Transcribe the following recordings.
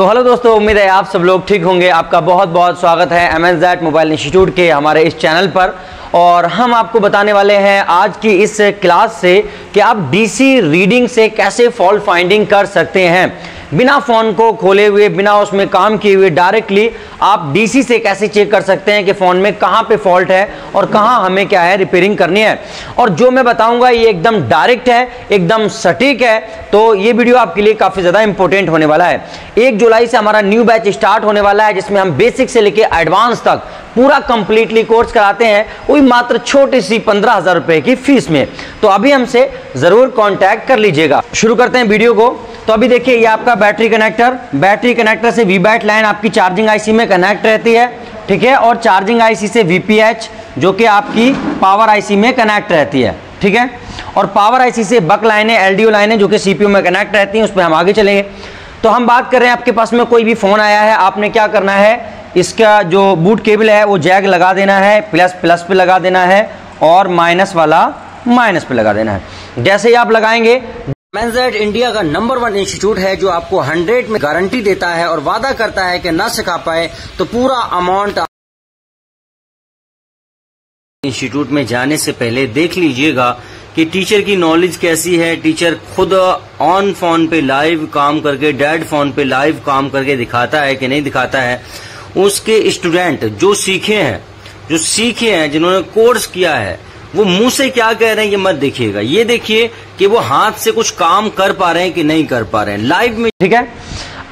तो हेलो दोस्तों, उम्मीद है आप सब लोग ठीक होंगे। आपका बहुत बहुत स्वागत है MNZ मोबाइल इंस्टीट्यूट के हमारे इस चैनल पर। और हम आपको बताने वाले हैं आज की इस क्लास से कि आप डीसी रीडिंग से कैसे फॉल्ट फाइंडिंग कर सकते हैं। बिना फ़ोन को खोले हुए, बिना उसमें काम किए हुए डायरेक्टली आप डीसी से कैसे चेक कर सकते हैं कि फ़ोन में कहाँ पे फॉल्ट है और कहाँ हमें क्या है रिपेयरिंग करनी है। और जो मैं बताऊंगा ये एकदम डायरेक्ट है, एकदम सटीक है। तो ये वीडियो आपके लिए काफ़ी ज़्यादा इंपॉर्टेंट होने वाला है। 1 जुलाई से हमारा न्यू बैच स्टार्ट होने वाला है, जिसमें हम बेसिक से लेकर एडवांस तक पूरा कंप्लीटली कोर्स कराते हैं, वही मात्र छोटी सी 15,000 रुपये की फीस में। तो अभी हमसे ज़रूर कॉन्टैक्ट कर लीजिएगा। शुरू करते हैं वीडियो को। तो अभी देखिए, ये आपका बैटरी कनेक्टर से वीबैट लाइन आपकी चार्जिंग आईसी में कनेक्ट रहती है, ठीक है। और चार्जिंग आईसी से वीपीएच जो कि आपकी पावर आईसी में कनेक्ट रहती है, ठीक है। और पावर आईसी से बक लाइनें, एलडीओ लाइनें जो कि सीपीयू में कनेक्ट रहती हैं, उस पर हम आगे चलेंगे। तो हम बात कर रहे हैं, आपके पास में कोई भी फ़ोन आया है, आपने क्या करना है, इसका जो बूट केबल है वो जैक लगा देना है, प्लस प्लस पे लगा देना है और माइनस वाला माइनस पे लगा देना है। जैसे ही आप लगाएंगे, MNZ इंडिया का नंबर 1 इंस्टीट्यूट है जो आपको 100 में गारंटी देता है और वादा करता है कि ना सिखा पाए तो पूरा अमाउंट इंस्टीट्यूट में जाने से पहले देख लीजिएगा कि टीचर की नॉलेज कैसी है। टीचर खुद ऑन फोन पे लाइव काम करके, डेड फोन पे लाइव काम करके दिखाता है कि नहीं दिखाता है। उसके स्टूडेंट जो सीखे हैं, जिन्होंने कोर्स किया है, वो मुंह से क्या कह रहे हैं ये मत देखिएगा, ये देखिए कि वो हाथ से कुछ काम कर पा रहे हैं कि नहीं कर पा रहे हैं लाइव में, ठीक है।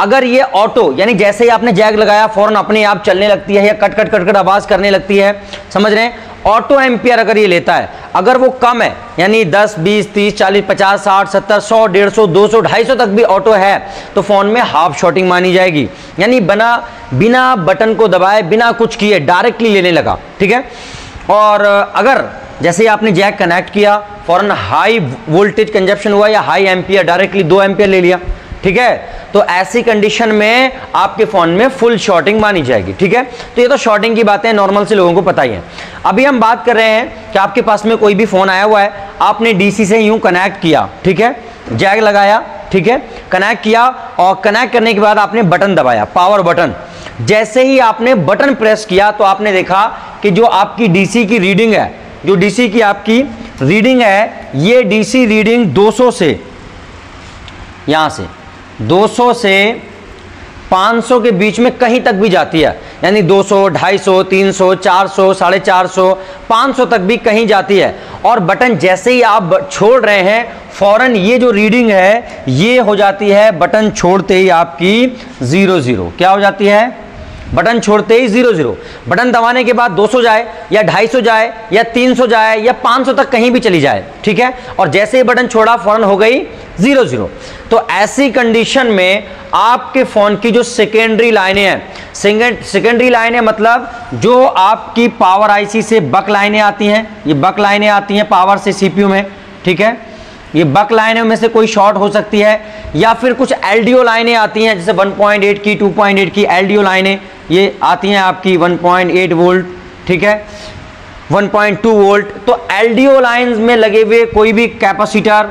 अगर ये ऑटो यानी जैसे ही आपने जैक लगाया फौरन अपने आप चलने लगती है या कट कट कट कट आवाज करने लगती है, समझ रहे हैं। ऑटो एम्पियर अगर ये लेता है, अगर वो कम है यानी 10, 20, 30, 40, 50, 60, 70, 100, 150, 200, 250 तक भी ऑटो है तो फोन में हाफ शॉटिंग मानी जाएगी, यानी बिना बटन को दबाए, बिना कुछ किए डायरेक्टली लेने लगा, ठीक है। और अगर जैसे ही आपने जैक कनेक्ट किया फौरन हाई वोल्टेज कंजप्शन हुआ या हाई एम्पियर, डायरेक्टली 2 एम्पियर ले लिया, ठीक है, तो ऐसी कंडीशन में आपके फोन में फुल शॉर्टिंग मानी जाएगी, ठीक है। तो ये तो शॉर्टिंग की बातें नॉर्मल से लोगों को पता ही है। अभी हम बात कर रहे हैं कि आपके पास में कोई भी फोन आया हुआ है, आपने डीसी से यूं कनेक्ट किया, ठीक है, जैक लगाया, ठीक है, कनेक्ट किया और कनेक्ट करने के बाद आपने बटन दबाया, पावर बटन। जैसे ही आपने बटन प्रेस किया तो आपने देखा कि जो आपकी डीसी की रीडिंग है, जो डीसी की आपकी रीडिंग है, ये डीसी रीडिंग 200 से, यहाँ से 200 से 500 के बीच में कहीं तक भी जाती है, यानी 200, 250, 300, 400, 450, 500 तक भी कहीं जाती है। और बटन जैसे ही आप छोड़ रहे हैं फौरन ये जो रीडिंग है ये हो जाती है बटन छोड़ते ही आपकी 00। क्या हो जाती है? बटन छोड़ते ही 00। बटन दबाने के बाद 200 जाए या 250 जाए या 300 जाए या 500 तक कहीं भी चली जाए, ठीक है। और जैसे ही बटन छोड़ा फौरन हो गई 00। तो ऐसी कंडीशन में आपके फ़ोन की जो सेकेंडरी लाइनें हैं, सेकेंडरी लाइनें मतलब जो आपकी पावर आईसी से बक लाइनें आती हैं, ये बक लाइनें आती हैं पावर से सीपीयू में, ठीक है। ये बक लाइनों में से कोई शॉर्ट हो सकती है या फिर कुछ एलडीओ लाइनें आती हैं, जैसे 1.8 की, 2.8 की एलडीओ लाइनें ये आती हैं आपकी 1.8 वोल्ट, ठीक है, 1.2 वोल्ट। तो एलडीओ लाइंस में लगे हुए कोई भी कैपेसिटर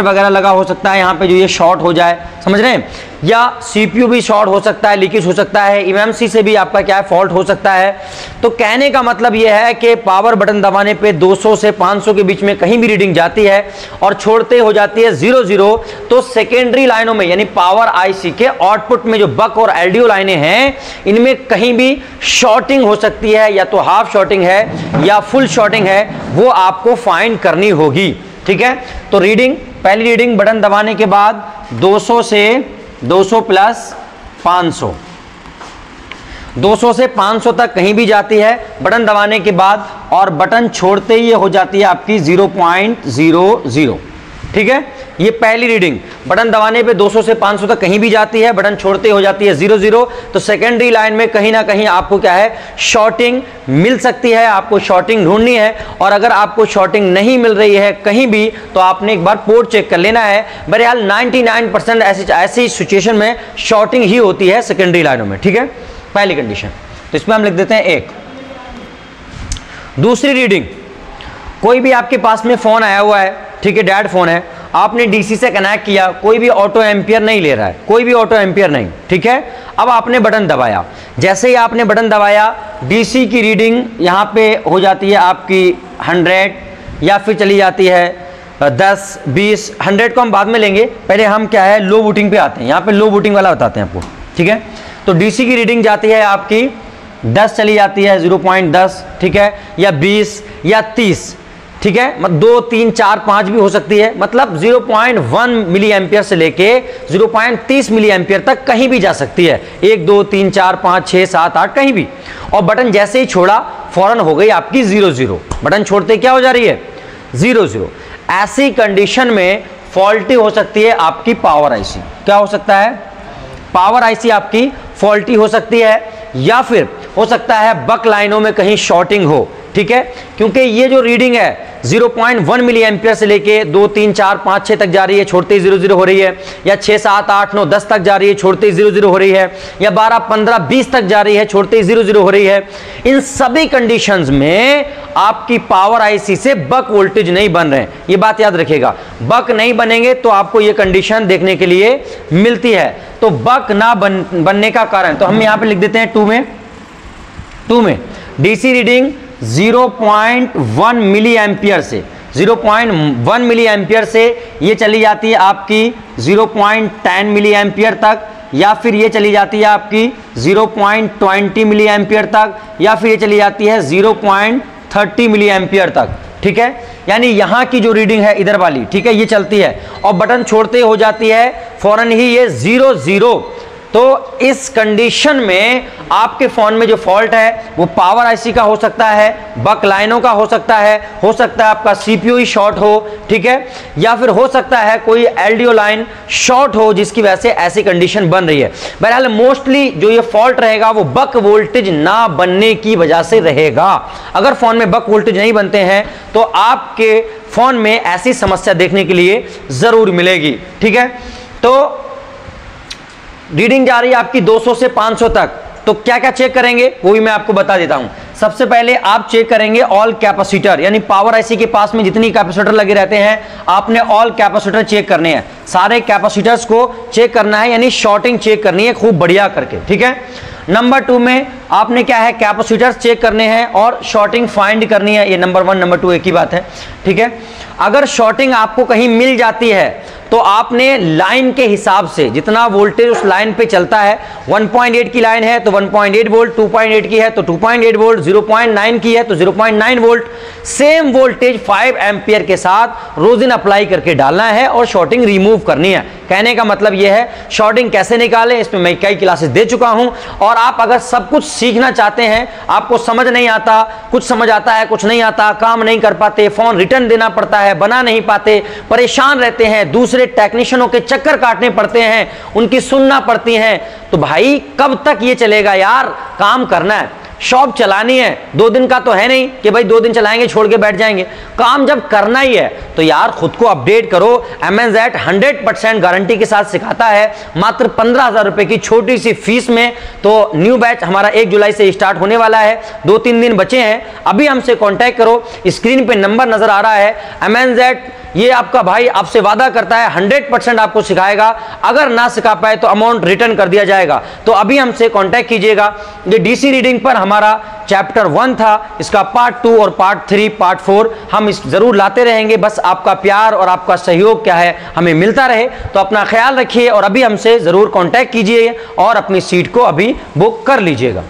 वगैरह लगा हो सकता है यहाँ पे, जो ये शॉर्ट हो जाए, समझ रहे हैं। या सीपीयू भी शॉर्ट हो सकता है, लीकेज हो सकता है, एमएमसी से भी आपका क्या है फॉल्ट हो सकता है। तो कहने का मतलब ये है कि पावर बटन दबाने पे 200 से 500 के बीच में कहीं भी रीडिंग जाती है और छोड़ते हो जाती है 00। तो सेकेंडरी लाइनों में यानी पावर आईसी के आउटपुट में जो बक और एलडीओ लाइनें हैं, इनमें कहीं भी शॉर्टिंग हो सकती है, या तो हाफ शॉर्टिंग है या फुल शॉर्टिंग है, वो आपको फाइंड करनी होगी, ठीक है। तो रीडिंग, पहली रीडिंग बटन दबाने के बाद 200 से 200 प्लस 500, 200 से 500 तक कहीं भी जाती है बटन दबाने के बाद, और बटन छोड़ते ही हो जाती है आपकी 0.00, ठीक है। ये पहली रीडिंग बटन दबाने पे 200 से 500 तक कहीं भी जाती है, बटन छोड़ते हो जाती है 00। तो सेकेंडरी लाइन में कहीं ना कहीं आपको क्या है शॉर्टिंग मिल सकती है, आपको शॉर्टिंग ढूंढनी है। और अगर आपको शॉर्टिंग नहीं मिल रही है कहीं भी तो आपने एक बार पोर्ट चेक कर लेना है। बहरहाल 99% ऐसी सिचुएशन में शॉर्टिंग ही होती है सेकेंडरी लाइनों में, ठीक है, पहली कंडीशन। तो इसमें हम लिख देते हैं 1। दूसरी रीडिंग, कोई भी आपके पास में फ़ोन आया हुआ है, ठीक है, डैड फ़ोन है, आपने डीसी से कनेक्ट किया, कोई भी ऑटो एम्पियर नहीं ले रहा है, कोई भी ऑटो एम्पियर नहीं, ठीक है। अब आपने बटन दबाया, जैसे ही आपने बटन दबाया डीसी की रीडिंग यहाँ पे हो जाती है आपकी 100 या फिर चली जाती है 10 20। 100 को हम बाद में लेंगे, पहले हम क्या है लो वोटिंग पे आते हैं, यहाँ पे लो वोटिंग वाला बताते हैं आपको, ठीक है। तो डीसी की रीडिंग जाती है आपकी 10 चली जाती है 0.10, ठीक है, या 20 या 30, ठीक है, मतलब 2 3 4 5 भी हो सकती है, मतलब 0.1 मिली एम्पियर से लेके 0.30 मिली एम्पियर तक कहीं भी जा सकती है, 1 2 3 4 5 6 7 8 कहीं भी। और बटन जैसे ही छोड़ा फौरन हो गई आपकी 0 0, बटन छोड़ते क्या हो जा रही है 0 0। ऐसी कंडीशन में फॉल्टी हो सकती है आपकी पावर आईसी, क्या हो सकता है, पावर आईसी आपकी फॉल्टी हो सकती है, या फिर हो सकता है बक लाइनों में कहीं शॉर्टिंग हो, ठीक है, क्योंकि ये जो रीडिंग है 0.1 मिली एम्पियर से लेके 2 3 4 5 6 तक जा रही है, छोड़ते ही 0 0 हो रही है, या 6 7 8 9 10 तक जा रही है, छोड़ते ही 0 0 हो रही है, या 12 15 20 तक जा रही है, छोड़ते ही 0 0 हो रही है। इन सभी कंडीशंस में आपकी पावर आईसी से बक वोल्टेज नहीं बन रहे हैं, ये बात याद रखिएगा, बक नहीं बनेंगे तो आपको ये कंडीशन देखने के लिए मिलती है। तो बक ना बनने का कारण, तो हम यहाँ पे लिख देते हैं 2 में डीसी रीडिंग 0.1 मिली एम्पियर से 0.1 मिली एम्पियर से ये चली जाती है आपकी 0.10 मिली एम्पियर तक, या फिर ये चली जाती है आपकी 0.20 मिली एम्पियर तक, या फिर ये चली जाती है 0.30 मिली एम्पियर तक, ठीक है। यानी यहाँ की जो रीडिंग है इधर वाली, ठीक है, ये चलती है और बटन छोड़ते हो जाती है फौरन ही ये 0 0। तो इस कंडीशन में आपके फ़ोन में जो फॉल्ट है वो पावर आईसी का हो सकता है, बक लाइनों का हो सकता है आपका सीपीयू ही शॉर्ट हो, ठीक है, या फिर हो सकता है कोई एलडीओ लाइन शॉर्ट हो जिसकी वजह से ऐसी कंडीशन बन रही है। बहरहाल मोस्टली जो ये फॉल्ट रहेगा वो बक वोल्टेज ना बनने की वजह से रहेगा। अगर फ़ोन में बक वोल्टेज नहीं बनते हैं तो आपके फ़ोन में ऐसी समस्या देखने के लिए ज़रूर मिलेगी, ठीक है। तो रीडिंग जा रही है आपकी 200 से 500 तक, तो क्या क्या चेक करेंगे वो भी मैं आपको बता देता हूं। सबसे पहले आप चेक करेंगे ऑल कैपेसिटर, यानी पावर आईसी के पास में जितनी कैपेसिटर लगे रहते हैं आपने ऑल कैपेसिटर चेक करने हैं, सारे कैपेसिटर्स को चेक करना है, यानी शॉर्टिंग चेक करनी है खूब बढ़िया करके, ठीक है। नंबर 2 में आपने क्या है कैपेसिटर्स चेक करने हैं और शॉर्टिंग फाइंड करनी है, ये नंबर 1 नंबर 2 एक ही बात है, ठीक है। अगर शॉर्टिंग आपको कहीं मिल जाती है तो आपने लाइन के हिसाब से जितना वोल्टेज उस लाइन पे चलता है, 1.8 की लाइन है तो 1.8 वोल्ट, 2.8 की है तो 2.8 वोल्ट, 0.9 की है तो 0.9 वोल्ट, सेम वोल्टेज 5 एम्पियर के साथ रोज इन अप्लाई करके डालना है और शॉर्टिंग रिमूव करनी है। कहने का मतलब यह है शॉर्टिंग कैसे निकालें, इसमें मैं कई क्लासेस दे चुका हूं। और आप अगर सब कुछ सीखना चाहते हैं, आपको समझ नहीं आता, कुछ समझ आता है कुछ नहीं आता, काम नहीं कर पाते, फोन रिटर्न देना पड़ता है, बना नहीं पाते, परेशान रहते हैं, दूसरे टेक्नीशियनों के चक्कर काटने पड़ते हैं, उनकी सुनना पड़ती है, तो भाई कब तक ये चलेगा यार, काम करना है, शॉप चलानी है, 2 दिन का तो है नहीं कि भाई 2 दिन चलाएंगे छोड़ के बैठ जाएंगे, काम जब करना ही है तो यार खुद को अपडेट करो। MNZ 100% गारंटी के साथ सिखाता है, मात्र 15,000 रुपये की छोटी सी फीस में। तो न्यू बैच हमारा 1 जुलाई से स्टार्ट होने वाला है, 2 3 दिन बचे हैं, अभी हमसे कॉन्टैक्ट करो, स्क्रीन पे नंबर नजर आ रहा है। MNZ ये आपका भाई आपसे वादा करता है 100% आपको सिखाएगा, अगर ना सिखा पाए तो अमाउंट रिटर्न कर दिया जाएगा। तो अभी हमसे कांटेक्ट कीजिएगा। ये डीसी रीडिंग पर हमारा चैप्टर 1 था, इसका पार्ट 2 और पार्ट 3 पार्ट 4 हम इस जरूर लाते रहेंगे, बस आपका प्यार और आपका सहयोग क्या है हमें मिलता रहे। तो अपना ख्याल रखिए और अभी हमसे ज़रूर कॉन्टैक्ट कीजिए और अपनी सीट को अभी बुक कर लीजिएगा।